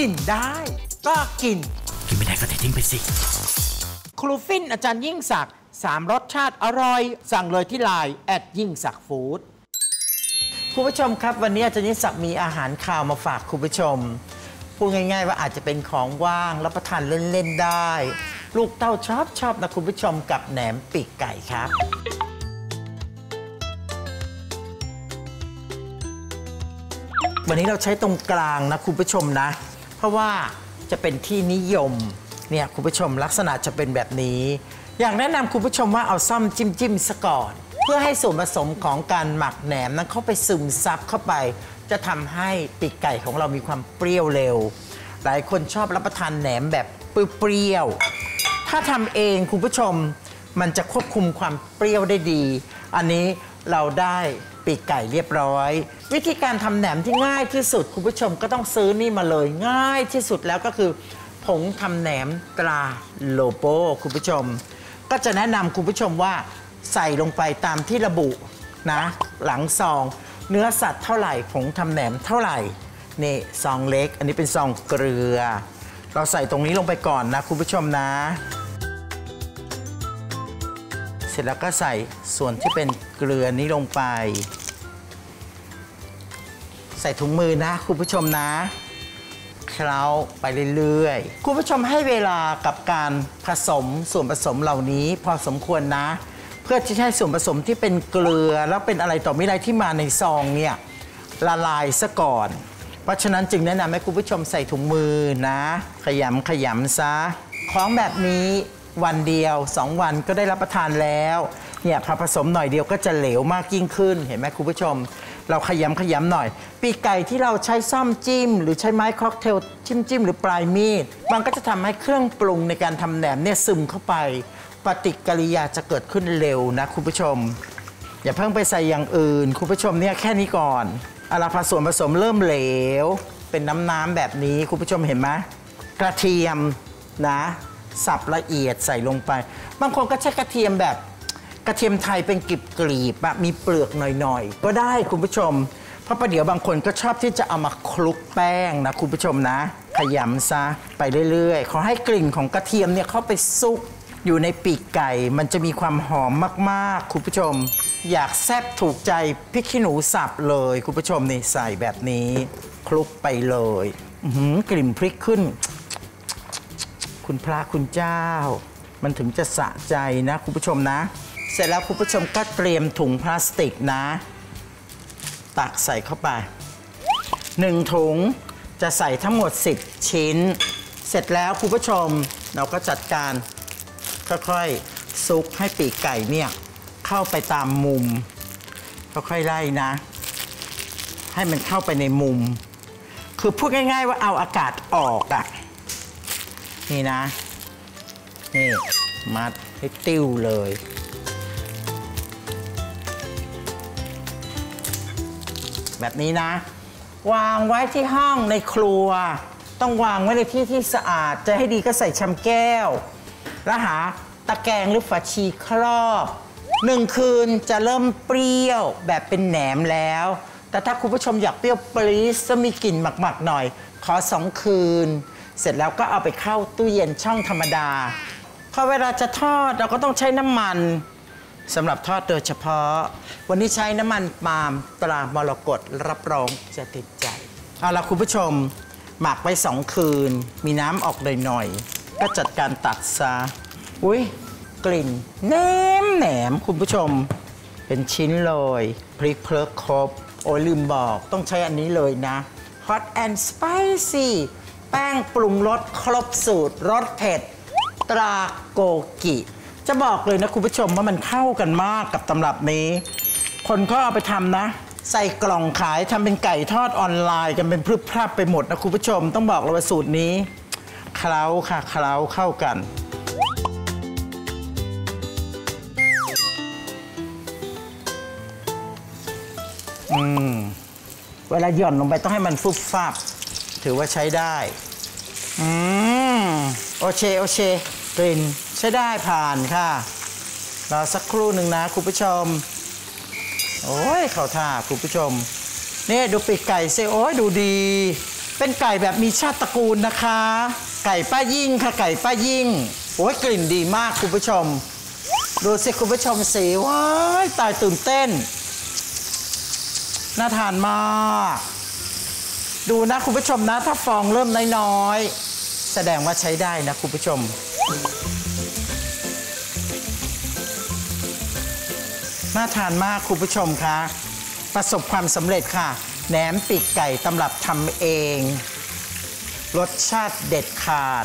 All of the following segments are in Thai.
กินได้ก็กินกินไม่ได้ก็เททิ้งไปสิครูฟินอาจารย์ยิ่งศักดิ์3รสชาติอร่อยสั่งเลยที่ไลน์แอดยิ่งศักดิ์ฟู้ดคุณผู้ชมครับวันนี้อาจารย์ยิ่งศักดิ์มีอาหารคาวมาฝากคุณผู้ชมพูดง่ายๆว่าอาจจะเป็นของว่างรับประทานเล่นๆได้ลูกเต้าชอบนะคุณผู้ชมกับแหนมปีกไก่ครับวันนี้เราใช้ตรงกลางนะคุณผู้ชมนะเพราะว่าจะเป็นที่นิยมเนี่ยคุณผู้ชมลักษณะจะเป็นแบบนี้อยากแนะนำคุณผู้ชมว่าเอาซ่อมจิ้มซะก่อนเพื่อให้ส่วนผสมของการหมักแหนมนั้นเข้าไปซึมซับเข้าไปจะทำให้ปีกไก่ของเรามีความเปรี้ยวเร็วหลายคนชอบรับประทานแหนมแบบเปรี้ยวๆถ้าทำเองคุณผู้ชมมันจะควบคุมความเปรี้ยวได้ดีอันนี้เราได้ปีกไก่เรียบร้อยวิธีการทำแหนมที่ง่ายที่สุดคุณผู้ชมก็ต้องซื้อนี่มาเลยง่ายที่สุดแล้วก็คือผงทำแหนมตราโลโป้คุณผู้ชมก็จะแนะนำคุณผู้ชมว่าใส่ลงไปตามที่ระบุนะหลังซองเนื้อสัตว์เท่าไหร่ผงทำแหนมเท่าไหร่นี่ซองเล็กอันนี้เป็นซองเกลือเราใส่ตรงนี้ลงไปก่อนนะคุณผู้ชมนะเสร็จแล้วก็ใส่ส่วนที่เป็นเกลือนี้ลงไปใส่ถุงมือนะคุณผู้ชมนะเคล้าไปเรื่อยๆคุณผู้ชมให้เวลากับการผสมส่วนผสมเหล่านี้พอสมควรนะเพื่อที่จะให้ส่วนผสมที่เป็นเกลือแล้วเป็นอะไรต่อมิอะไรที่มาในซองเนี่ยละลายซะก่อนเพราะฉะนั้นจึงแนะนำให้คุณผู้ชมใส่ถุงมือนะขยำซะของแบบนี้วันเดียว2วันก็ได้รับประทานแล้วเนี่ยพอผสมหน่อยเดียวก็จะเหลวมากยิ่งขึ้นเห็นไหมคุณผู้ชมเราขยำหน่อยปีกไก่ที่เราใช้ซ่อมจิ้มหรือใช้ไม้ค็อกเทลจิ้มหรือปลายมีดมันก็จะทำให้เครื่องปรุงในการทำแหนมเนี่ยซึมเข้าไปปฏิกิริยาจะเกิดขึ้นเร็วนะคุณผู้ชมอย่าเพิ่งไปใส่อย่างอื่นคุณผู้ชมเนี่ยแค่นี้ก่อนเอาละพอส่วนผสมเริ่มเหลวเป็นน้ำแบบนี้คุณผู้ชมเห็นไหมกระเทียมนะสับละเอียดใส่ลงไปบางคนก็ใช้กระเทียมแบบกระเทียมไทยเป็นกรีบมีเปลือกหน่อยๆก็ได้คุณผู้ชมเพราะประเดี๋ยวบางคนก็ชอบที่จะเอามาคลุกแป้งนะคุณผู้ชมนะขยำซะไปเรื่อยๆขอให้กลิ่นของกระเทียมเนี่ยเข้าไปซุกอยู่ในปีกไก่มันจะมีความหอมมากๆคุณผู้ชมอยากแซ่บถูกใจพริกขี้หนูสับเลยคุณผู้ชมนี่ใส่แบบนี้คลุกไปเลยกลิ่นพริกขึ้นคุณพระคุณเจ้ามันถึงจะสะใจนะคุณผู้ชมนะเสร็จแล้วคุณผู้ชมก็เตรียมถุงพลาสติกนะตักใส่เข้าไป1ถุงจะใส่ทั้งหมด10ชิ้นเสร็จแล้วคุณผู้ชมเราก็จัดการค่อยๆซุกให้ปีกไก่เนี่ยเข้าไปตามมุมค่อยๆไล่นะให้มันเข้าไปในมุมคือพูดง่ายๆว่าเอาอากาศออกอะนี่นะนี่มัดให้ติ้วเลยแบบนี้นะวางไว้ที่ห้องในครัวต้องวางไว้ในที่ที่สะอาดจะให้ดีก็ใส่ชามแก้วแล้วหาตะแกรงหรือฝาชีครอบ1คืนจะเริ่มเปรี้ยวแบบเป็นแหนมแล้วแต่ถ้าคุณผู้ชมอยากเปรี้ยวปรี๊ดจะมีกลิ่นหมักๆหน่อยขอ2คืนเสร็จแล้วก็เอาไปเข้าตู้เย็นช่องธรรมดาพอเวลาจะทอดเราก็ต้องใช้น้ำมันสำหรับทอดโดยเฉพาะวันนี้ใช้น้ำมันปาล์มตรามรกตรับรองจะติดใจเอาล่ะคุณผู้ชมหมักไว้2คืนมีน้ำออกหน่อยๆก็จัดการตัดซะอุ้ยกลิ่นแหนมคุณผู้ชมเป็นชิ้นเลยพริกเพลกครบโอ้ลืมบอกต้องใช้อันนี้เลยนะ Hot and Spicyแป้งปรุงรสครบสูตรรสเผ็ดตราโกกิจะบอกเลยนะคุณผู้ชมว่ามันเข้ากันมากกับตำรับนี้คนก็เอาไปทำนะใส่กล่องขายทำเป็นไก่ทอดออนไลน์กันเป็นพรึบพรับไปหมดนะคุณผู้ชมต้องบอกเลยว่าสูตรนี้เคล้าค่ะเคล้าเข้ากันเวลาหย่อนลงไปต้องให้มันฟุบฟับถือว่าใช้ได้โอเคกลิ่นใช้ได้ผ่านค่ะรอสักครู่หนึ่งนะคุณผู้ชมโอ้ยเข้าท่าคุณผู้ชมนี่ดูปีกไก่สิโอ้ยดูดีไป เป็นไก่แบบมีชาติตระกูลนะคะไก่ป้ายิ่งค่ะไก่ป้ายิ่งโอ้ยกลิ่นดีมากคุณผู้ชมดูสิคุณผู้ชมสีว้ายตายตื่นเต้นน่าทานมากดูนะคุณผู้ชมนะถ้าฟองเริ่มน้อยๆแสดงว่าใช้ได้นะคุณผู้ชมน่าทานมากคุณผู้ชมคะประสบความสำเร็จค่ะแหนมปีกไก่ตำรับทำเองรสชาติเด็ดขาด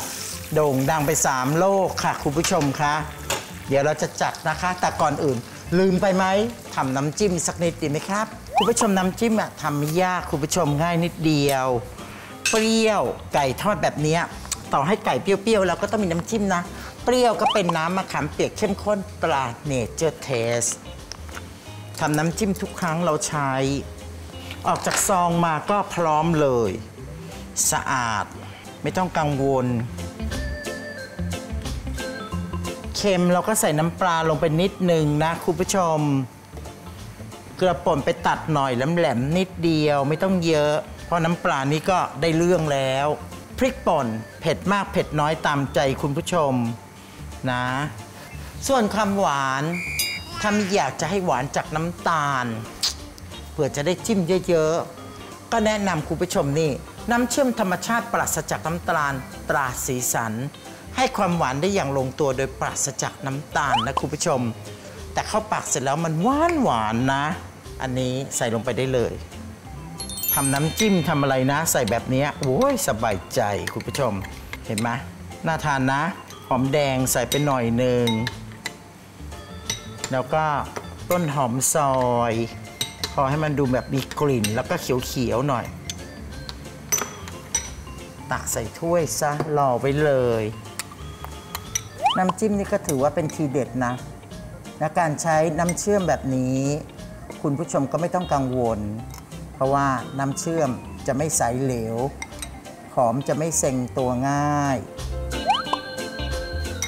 โด่งดังไป3 โลกค่ะคุณผู้ชมคะเดี๋ยวเราจะจัดนะคะแต่ก่อนอื่นลืมไปไหมทำน้ำจิ้มสักนิดดีไหมครับคุณผู้ชมน้ำจิ้มอะทำไม่ยากคุณผู้ชมง่ายนิดเดียวเปรี้ยวไก่ทอดแบบนี้ต่อให้ไก่เปรี้ยวๆเราก็ต้องมีน้ำจิ้มนะเปรี้ยวก็เป็นน้ำมะขามเปียกเข้มข้นตราเนเจอร์เทสทำน้ำจิ้มทุกครั้งเราใช้ออกจากซองมาก็พร้อมเลยสะอาดไม่ต้องกังวลเค็มเราก็ใส่น้ำปลาลงไปนิดนึงนะคุณผู้ชมเกลือป่นไปตัดหน่อยแหลมๆนิดเดียวไม่ต้องเยอะเพราะน้ำปลานี้ก็ได้เรื่องแล้วพริกป่นเผ็ดมากเผ็ดน้อยตามใจคุณผู้ชมนะส่วนความหวานถ้าอยากจะให้หวานจากน้ำตาลเพื่อจะได้จิ้มเยอะๆก็แนะนำคุณผู้ชมนี่น้ำเชื่อมธรรมชาติปราศจากน้ำตาลตราสีสันให้ความหวานได้อย่างลงตัวโดยปราศจากน้ำตาลนะคุณผู้ชมแต่เข้าปากเสร็จแล้วมันหวานนะอันนี้ใส่ลงไปได้เลยทำน้ำจิ้มทำอะไรนะใส่แบบนี้โอ้ยสบายใจคุณผู้ชมเห็นไหมน่าทานนะหอมแดงใส่ไปหน่อยนึงแล้วก็ต้นหอมซอยพอให้มันดูแบบมีกลิ่นแล้วก็เขียวๆหน่อยตักใส่ถ้วยซะรอไว้เลยน้ำจิ้มนี่ก็ถือว่าเป็นทีเด็ดนะและการใช้น้ำเชื่อมแบบนี้คุณผู้ชมก็ไม่ต้องกังวลเพราะว่าน้ำเชื่อมจะไม่ใสเหลวหอมจะไม่เซ็งตัวง่าย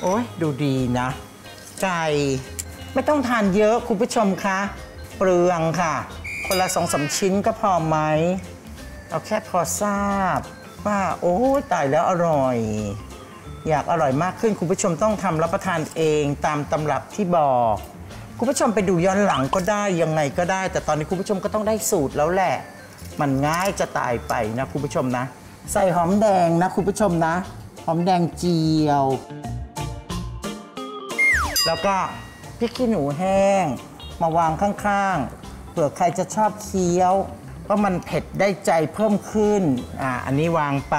โอ้ยดูดีนะไก่ไม่ต้องทานเยอะคุณผู้ชมคะเปลืองค่ะคนละ 2-3 ชิ้นก็พอไหมเอาแค่พอทราบว่าโอ้ตายแล้วอร่อยอยากอร่อยมากขึ้นคุณผู้ชมต้องทำรับประทานเองตามตำรับที่บอกคุณผู้ชมไปดูย้อนหลังก็ได้ยังไงก็ได้แต่ตอนนี้คุณผู้ชมก็ต้องได้สูตรแล้วแหละมันง่ายจะตายไปนะคุณผู้ชมนะใส่หอมแดงนะคุณผู้ชมนะหอมแดงเจียวแล้วก็พริกขี้หนูแห้งมาวางข้างๆเผื่อใครจะชอบเคี้ยวเพราะมันเผ็ดได้ใจเพิ่มขึ้นอันนี้วางไป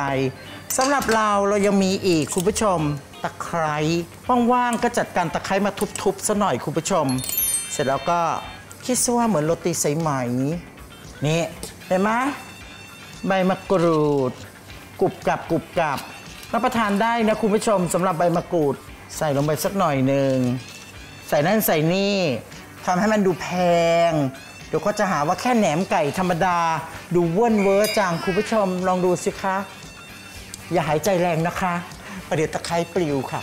สำหรับเรายังมีอีกคุณผู้ชมตะไคร้ว่างๆก็จัดการตะไคร้มาทุบๆซะหน่อยคุณผู้ชมเสร็จแล้วก็คิดซะว่าเหมือนโรตีสายไหมนี่เห็นไหมใบมะกรูดกรุบกรับกรุบกรับรับประทานได้นะคุณผู้ชมสำหรับใบมะกรูดใส่ลงไปสักหน่อยหนึ่งใส่นั่นใส่นี่ทำให้มันดูแพงเดี๋ยวก็จะหาว่าแค่แหนมไก่ธรรมดาดูว่นเวอร์จังคุณผู้ชมลองดูสิคะอย่าหายใจแรงนะคะประเดี๋ยวตะไคร้ปลิวค่ะ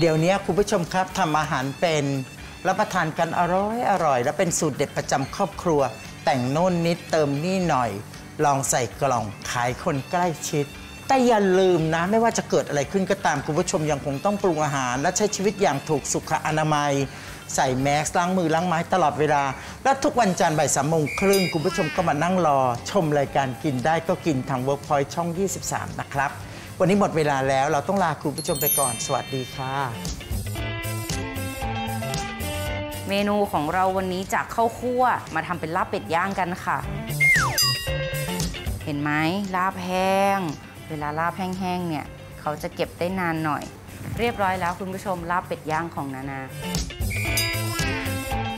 เดี๋ยวนี้คุณผู้ชมครับทำอาหารเป็นรับประทานกันอร่อยและเป็นสูตรเด็ดประจำครอบครัวแต่งโน่นนิดเติมนี่หน่อยลองใส่กล่องขายคนใกล้ชิดแต่อย่าลืมนะไม่ว่าจะเกิดอะไรขึ้นก็ตามคุณผู้ชมยังคงต้องปรุงอาหารและใช้ชีวิตอย่างถูกสุขอนามัยใส่แมสล้างมือล้างไม้ตลอดเวลาและทุกวันจันทร์บ่าย 3:30 คุณผู้ชมก็มานั่งรอชมรายการกินได้ก็กินทาง Workpoint ช่อง 23 นะครับวันนี้หมดเวลาแล้วเราต้องลาคุณผู้ชมไปก่อนสวัสดีค่ะเมนูของเราวันนี้จากข้าวคั่วมาทำเป็นลาบเป็ดย่างกันค่ะเห็นไหมลาบแห้งเวลาลาบแห้งๆเนี่ยเขาจะเก็บได้นานหน่อยเรียบร้อยแล้วคุณผู้ชมลาบเป็ดย่างของนานา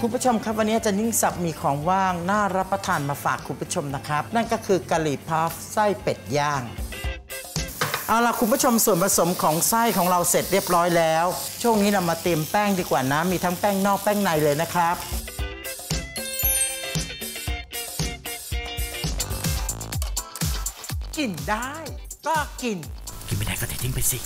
คุณผู้ชมครับวันนี้อาจารย์ยิ่งศักดิ์มีของว่างน่ารับประทานมาฝากคุณผู้ชมนะครับนั่นก็คือกะหรี่พัฟไส้เป็ดย่างเอาล่ะคุณผู้ชมส่วนผสมของไส้ของเราเสร็จเรียบร้อยแล้วช่วงนี้เรามาเตรียมแป้งดีกว่านะมีทั้งแป้งนอกแป้งในเลยนะครับ กินได้ก็กินไม่ได้ก็ทิ้งไปสิ